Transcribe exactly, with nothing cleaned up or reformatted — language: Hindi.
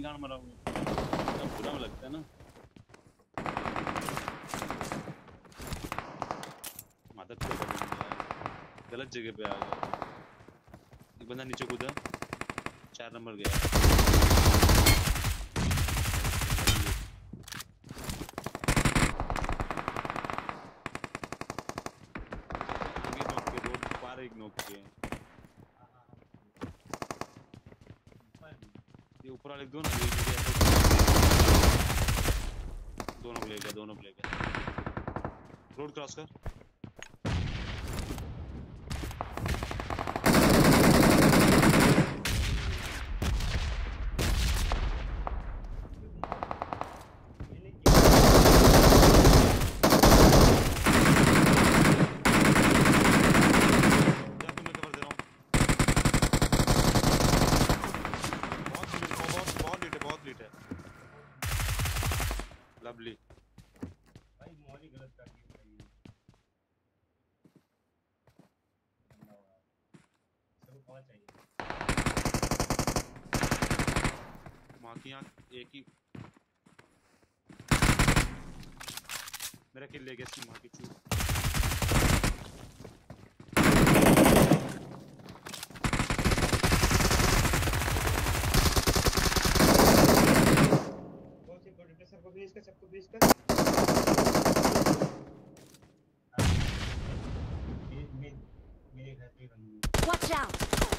नहीं गान मरा हुआ पूरा में लगता है ना माता गलत जगह पे आ गया। एक बंदा नीचे कूदा चार नंबर गया रोड पार एक नोक के ऊपर वाले दोनों दोनों प्लेगा दोनों प्लेगा रोड क्रॉस कर एक ही मेरा किल ले गया इसकी मां की सबको भेज कर सबको भेज कर मेरे घर पे बंदी वॉच आउट